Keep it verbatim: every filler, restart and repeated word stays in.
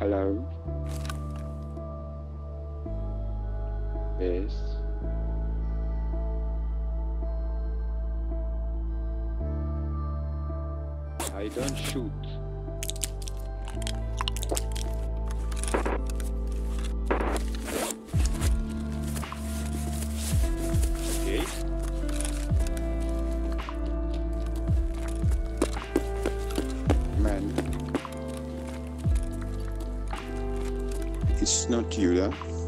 Hello. Yes. I don't shoot. Okay. Man. It's not you, huh?